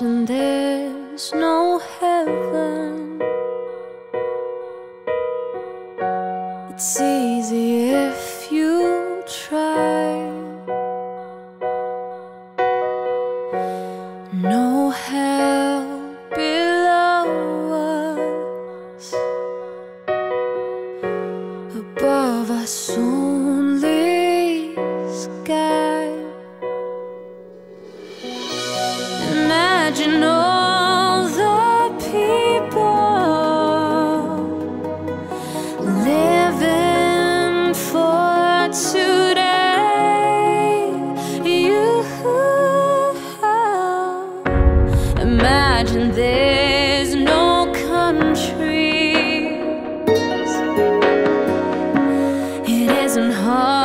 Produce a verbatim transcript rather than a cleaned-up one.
and there's no heaven. It's easy if you try. No hell below us, above us only sky. Imagine all the people living for today. You, imagine there's no countries. It isn't hard.